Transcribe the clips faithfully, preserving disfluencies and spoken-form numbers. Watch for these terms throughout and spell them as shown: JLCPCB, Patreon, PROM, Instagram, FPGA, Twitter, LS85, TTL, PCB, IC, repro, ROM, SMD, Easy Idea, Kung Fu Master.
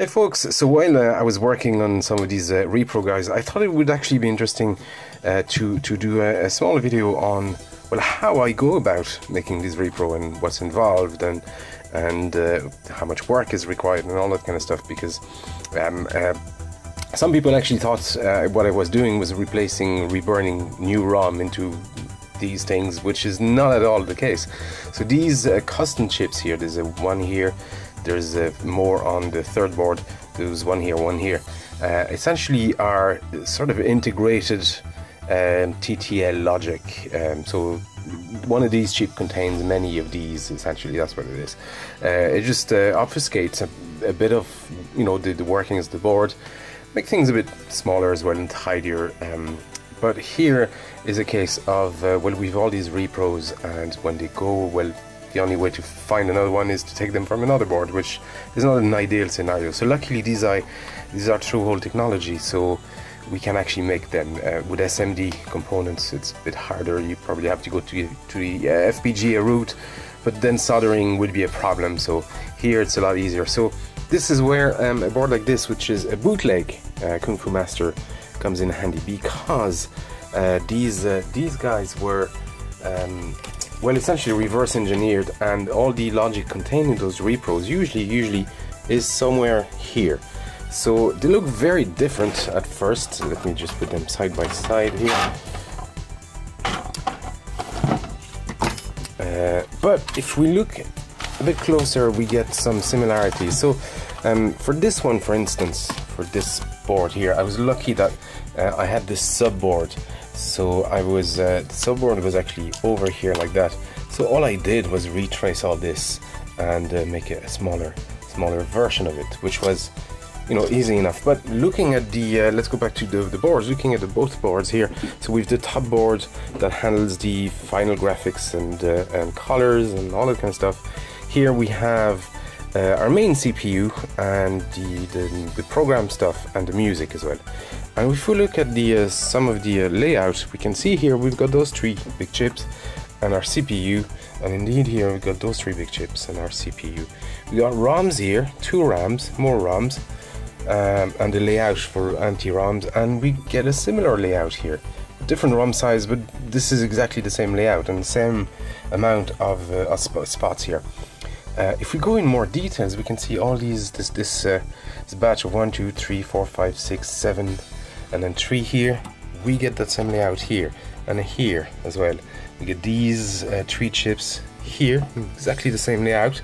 Hey folks, so while uh, I was working on some of these uh, repro guys, I thought it would actually be interesting uh, to, to do a, a small video on, well, how I go about making this repro and what's involved and and uh, how much work is required and all that kind of stuff, because um, uh, some people actually thought uh, what I was doing was replacing, reburning new ROM into these things, which is not at all the case. So these uh, custom chips here, there's a one here, there's uh, more on the third board, there's one here, one here, uh, essentially are sort of integrated um, T T L logic. Um, so one of these chip contains many of these, essentially, that's what it is. Uh, it just uh, obfuscates a, a bit of, you know, the, the workings of the board, make things a bit smaller as well and tidier. Um, but here is a case of, uh, well, we've all these repros, and when they go, well, the only way to find another one is to take them from another board, which is not an ideal scenario. So luckily these are, these are through-hole technology, so we can actually make them. Uh, with S M D components it's a bit harder, you probably have to go to, to the uh, F P G A route, but then soldering would be a problem, so here it's a lot easier. So this is where um, a board like this, which is a bootleg uh, Kung Fu Master, comes in handy, because uh, these, uh, these guys were um, well, essentially reverse engineered, and all the logic containing those repros usually usually is somewhere here. So they look very different at first. Let me just put them side by side here. Uh, but if we look a bit closer, we get some similarities. So um, for this one, for instance, for this board here, I was lucky that uh, I had this subboard. So I was, uh, the subboard was actually over here like that. So all I did was retrace all this and uh, make it a smaller, smaller version of it, which was, you know, easy enough. But looking at the, uh, let's go back to the, the boards, looking at the both boards here. So we've the top board that handles the final graphics and, uh, and colors and all that kind of stuff. Here we have uh, our main C P U and the, the, the program stuff and the music as well. And if we look at the uh, some of the uh, layout, we can see here we've got those three big chips and our C P U, and indeed here we've got those three big chips and our C P U. We got ROMs here, two ROMs, more ROMs, um, and the layout for anti-ROMs, and we get a similar layout here, different ROM size, but this is exactly the same layout and the same amount of uh, spots here. Uh, if we go in more details, we can see all these this this, uh, this batch of one, two, three, four, five, six, seven. And then three here, we get that same layout here, and here as well. We get these uh, three chips here, exactly the same layout.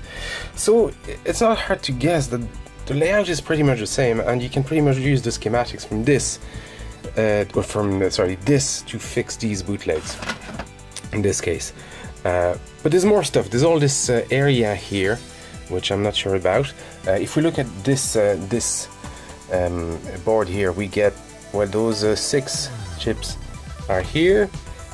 So it's not hard to guess that the layout is pretty much the same, and you can pretty much use the schematics from this, uh, or from, uh, sorry, this to fix these bootlegs, in this case. Uh, but there's more stuff, there's all this uh, area here, which I'm not sure about. Uh, if we look at this, uh, this um, board here, we get, well, those uh, six chips are here.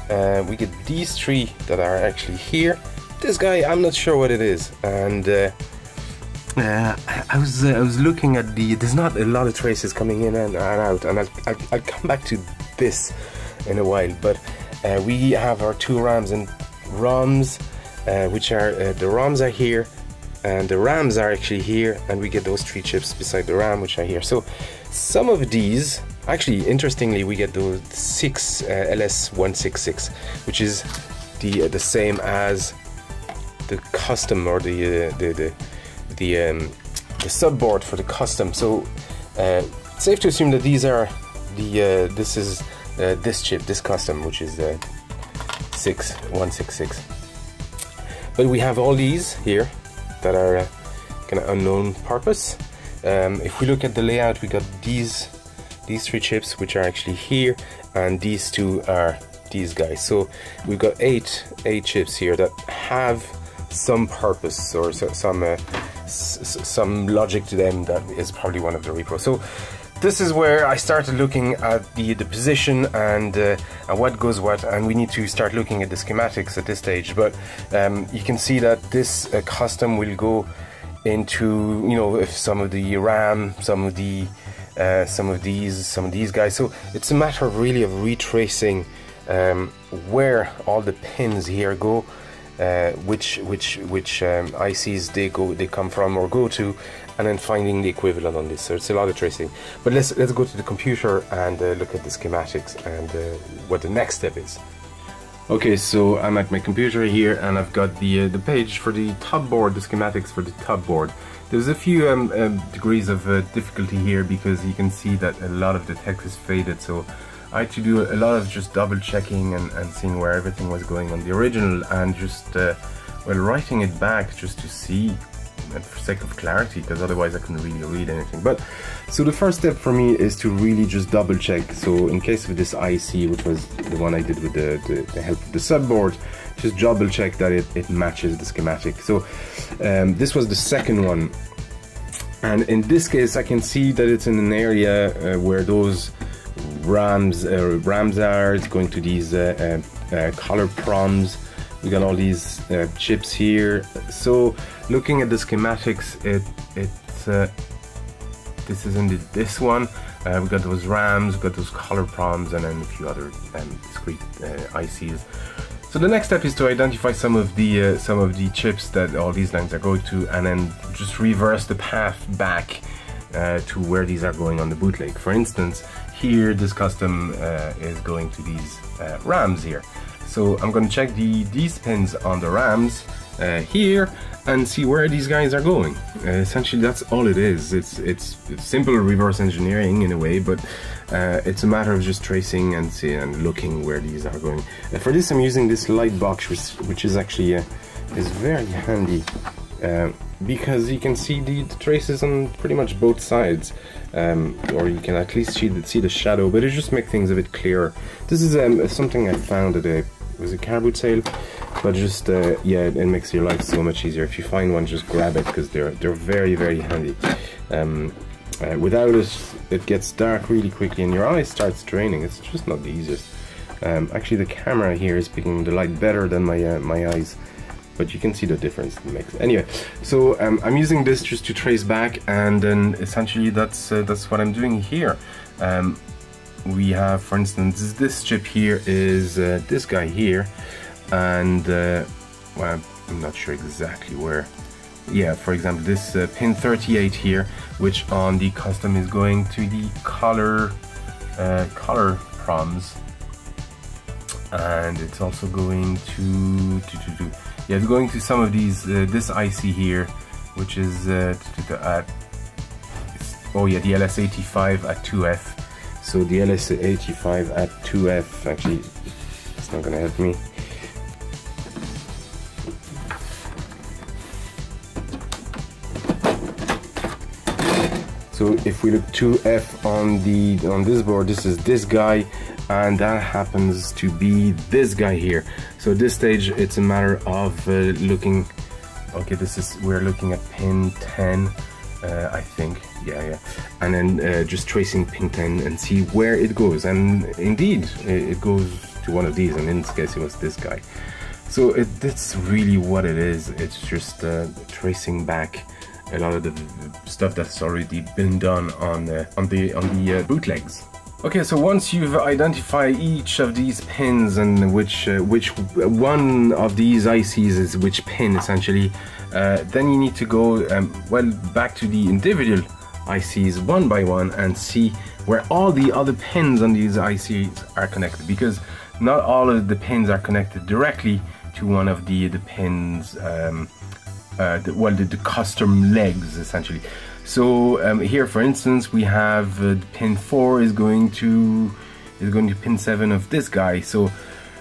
Uh, we get these three that are actually here. This guy, I'm not sure what it is. And uh, uh, I was uh, I was looking at the. There's not a lot of traces coming in and, and out. And I'll, I'll, I'll come back to this in a while. But uh, we have our two RAMs and ROMs, uh, which are uh, the ROMs are here, and the RAMs are actually here. And we get those three chips beside the RAM, which are here. So some of these. Actually, interestingly, we get those six uh, L S one sixty-six, which is the uh, the same as the custom, or the uh, the the the, um, the subboard for the custom. So uh, safe to assume that these are the uh, this is uh, this chip, this custom, which is the uh, six one sixty-six. But we have all these here that are uh, kind of unknown purpose. Um, if we look at the layout, we got these. These three chips, which are actually here, and these two are these guys. So we've got eight eight chips here that have some purpose, or so, some uh, s some logic to them that is probably one of the repros. So this is where I started looking at the the position and, uh, and what goes what, and we need to start looking at the schematics at this stage. But um, you can see that this uh, custom will go into, you know, if some of the RAM, some of the Uh, some of these, some of these guys. So it's a matter of really of retracing um, where all the pins here go, uh, which which which um, I Cs they go, they come from or go to, and then finding the equivalent on this. So it's a lot of tracing. But let's let's go to the computer and uh, look at the schematics and uh, what the next step is. Okay, so I'm at my computer here, and I've got the uh, the page for the top board, the schematics for the top board. There's a few um, um, degrees of uh, difficulty here, because you can see that a lot of the text is faded, so I had to do a lot of just double checking and, and seeing where everything was going on the original, and just uh, well, writing it back just to see for sake of clarity, because otherwise I couldn't really read anything. But so the first step for me is to really just double check. So in case of this I C, which was the one I did with the, the, the help of the subboard, just double check that it, it matches the schematic. So um, this was the second one, and in this case I can see that it's in an area uh, where those rams uh, rams are. It's going to these uh, uh, uh, color proms. We got all these uh, chips here. So looking at the schematics, it it's uh, this is indeed this one. Uh, we got those rams, we got those color proms, and then a few other um, discrete uh, I Cs. So the next step is to identify some of the uh, some of the chips that all these lines are going to, and then just reverse the path back uh, to where these are going on the bootleg. For instance, here this custom uh, is going to these uh, rams here. So I'm going to check the these pins on the rams uh, here and see where these guys are going. Uh, essentially, that's all it is. It's, it's it's simple reverse engineering in a way, but uh, it's a matter of just tracing and see and looking where these are going. Uh, for this, I'm using this light box, which, which is actually uh, is very handy uh, because you can see the, the traces on pretty much both sides, um, or you can at least see the, see the shadow. But it just makes things a bit clearer. This is um, something I found at a was a car boot sale, but just uh, yeah, it, it makes your life so much easier. If you find one, just grab it, because they're they're very very handy. Um, uh, without it, it gets dark really quickly, and your eye starts draining. It's just not the easiest. Um, actually, the camera here is picking the light better than my uh, my eyes, but you can see the difference it makes. Anyway, so um, I'm using this just to trace back, and then essentially that's uh, that's what I'm doing here. Um, We have, for instance, this chip here is uh, this guy here, and uh, well, I'm not sure exactly where. Yeah, for example, this uh, pin thirty-eight here, which on the custom is going to the color uh, color proms, and it's also going to, to, to, to yeah, it's going to some of these uh, this I C here, which is uh, to, to, to, uh, it's, oh yeah, the L S eighty-five at two F. So the L S eighty-five at two F, actually, it's not gonna help me. So if we look two F on the on this board, this is this guy, and that happens to be this guy here. So at this stage, it's a matter of uh, looking. Okay, this is we're looking at pin ten. Uh, I think, yeah, yeah, and then uh, just tracing pin ten and see where it goes, and indeed, it goes to one of these, and in this case, it was this guy. So it, that's really what it is. It's just uh, tracing back a lot of the stuff that's already been done on the on the on the uh, bootlegs. Okay, so once you've identified each of these pins and which uh, which one of these I Cs is which pin essentially, uh, then you need to go um, well back to the individual I Cs one by one and see where all the other pins on these I Cs are connected, because not all of the pins are connected directly to one of the the pins. Um, uh, the, well, the, the custom legs essentially. So um, here, for instance, we have uh, pin four is going to is going to pin seven of this guy. So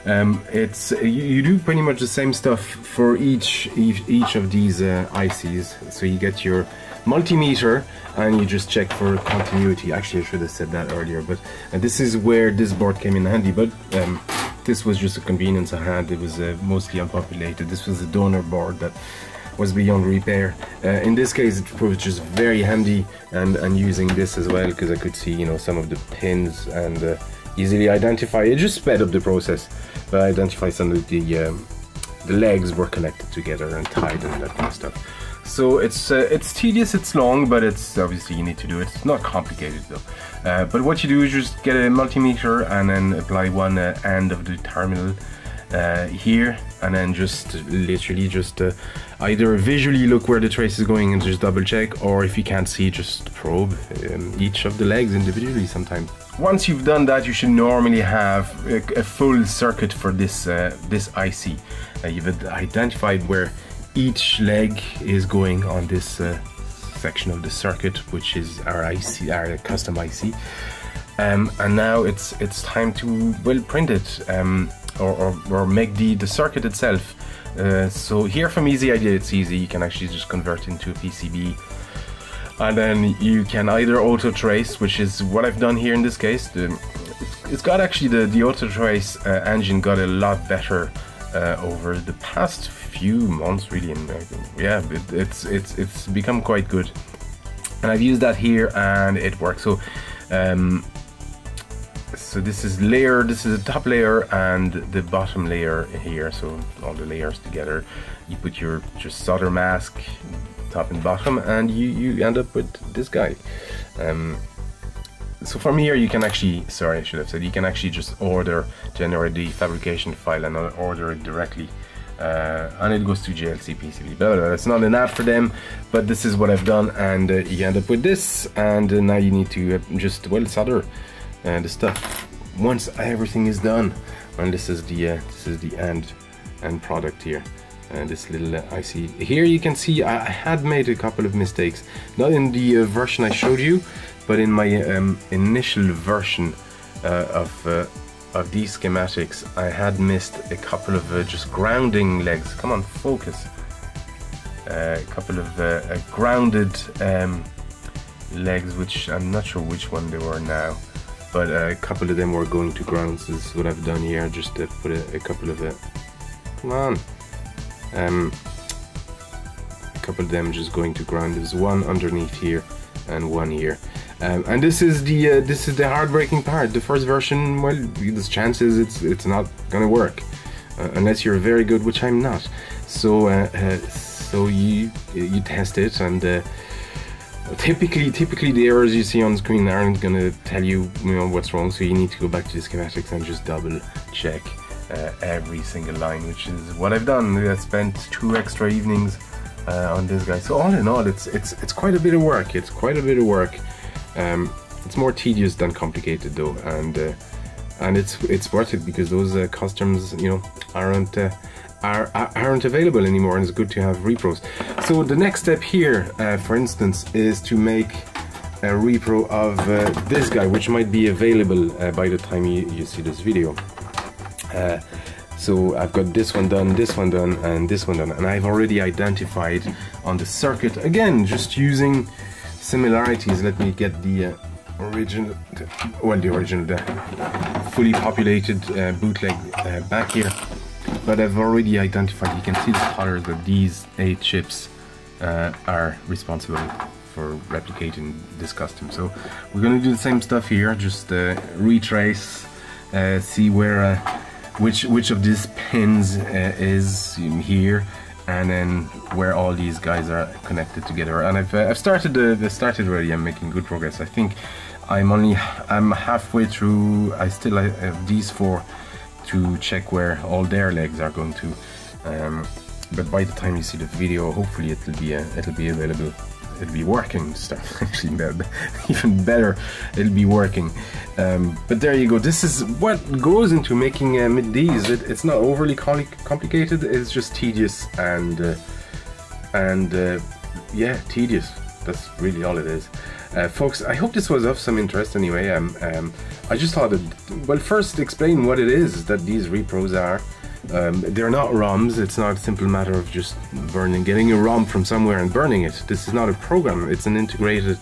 um, it's you, you do pretty much the same stuff for each each, each of these uh, I Cs. So you get your multimeter and you just check for continuity. Actually, I should have said that earlier, but uh, this is where this board came in handy. But um, this was just a convenience I had. It was uh, mostly unpopulated. This was a donor board that was beyond repair. Uh, in this case, it proved just very handy, and, and using this as well, because I could see, you know, some of the pins and uh, easily identify. It just sped up the process, but I identified some of the um, the legs were connected together and tied and that kind of stuff. So it's uh, it's tedious, it's long, but it's obviously you need to do it. It's not complicated though. Uh, but what you do is just get a multimeter and then apply one uh, end of the terminal. uh, here, and then just literally just uh, either visually look where the trace is going and just double check, or if you can't see, just probe um, each of the legs individually sometimes. Once you've done that, you should normally have a, a full circuit for this, uh, this I C. Uh, you've identified where each leg is going on this uh, section of the circuit, which is our I C, our custom I C. Um, and now it's it's time to well print it um, or, or, or make the, the circuit itself. Uh, so here from Easy Idea, it's easy. You can actually just convert into a P C B, and then you can either auto trace, which is what I've done here in this case. The, it's got actually the the auto trace uh, engine got a lot better uh, over the past few months, really. And yeah, it, it's it's it's become quite good, and I've used that here, and it works. So. Um, So this is layer, this is the top layer and the bottom layer here, so all the layers together. You put your just solder mask, top and bottom, and you, you end up with this guy. Um, so from here you can actually, sorry I should have said, you can actually just order, generate the fabrication file and order it directly. Uh, and it goes to J L C P C B, blah, blah, blah. It's not an ad for them, but this is what I've done, and uh, you end up with this, and uh, now you need to uh, just, well, solder. And the stuff once everything is done, and this is the uh, this is the end end product here, and this little uh, I C here. You can see I had made a couple of mistakes, not in the uh, version I showed you, but in my um, initial version uh, of uh, of these schematics. I had missed a couple of uh, just grounding legs. Come on, focus. Uh, a couple of uh, uh, grounded um, legs, which I'm not sure which one they were now. But a couple of them were going to ground, so this is what I've done here, just to put a, a couple of it. Come on! Um, a couple of them just going to ground. There's one underneath here, and one here. Um, and this is the uh, this is the heartbreaking part. The first version, well, there's chances it's it's not gonna work, uh, unless you're very good, which I'm not. So uh, uh, so you you test it and. Uh, Typically, typically the errors you see on screen aren't gonna tell you, you know, what's wrong, so you need to go back to the schematics and just double check uh, every single line, which is what I've done. I spent two extra evenings uh, on this guy. So all in all, it's it's it's quite a bit of work. It's quite a bit of work. Um, it's more tedious than complicated though, and uh, and it's it's worth it because those uh, customs, you know, aren't. Uh, Are, aren't available anymore, and it's good to have repros. So the next step here, uh, for instance, is to make a repro of uh, this guy, which might be available uh, by the time you, you see this video. Uh, so I've got this one done, this one done, and this one done, and I've already identified on the circuit, again, just using similarities. Let me get the uh, original, well, the original, the fully populated uh, bootleg uh, back here. But I've already identified, you can see the colors that these eight chips uh, are responsible for replicating this custom. So we're going to do the same stuff here, just uh, retrace, uh, see where, uh, which which of these pins uh, is in here, and then where all these guys are connected together. And I've, uh, I've started uh, started already. I'm making good progress. I think I'm only I'm halfway through. I still have these four to check where all their legs are going to, um, but by the time you see the video, hopefully it'll be uh, it'll be available, it'll be working stuff actually even better, it'll be working. Um, but there you go. This is what goes into making uh, midis. It, it's not overly complicated. It's just tedious and uh, and uh, yeah, tedious. That's really all it is. Uh, folks, I hope this was of some interest anyway. Um, um, I just thought I'd, well, first explain what it is that these repros are. Um, they're not ROMs. It's not a simple matter of just burning, getting a ROM from somewhere and burning it. This is not a program. It's an integrated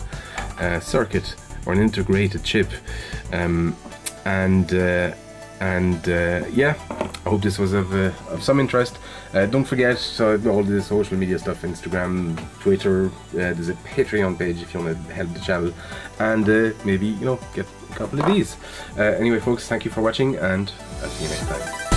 uh, circuit or an integrated chip. Um, and uh, and uh, yeah, I hope this was of, uh, of some interest. Uh, don't forget uh, all the social media stuff, Instagram, Twitter, uh, there's a Patreon page if you want to help the channel, and uh, maybe, you know, get a couple of these. Uh, anyway folks, thank you for watching, and I'll see you next time.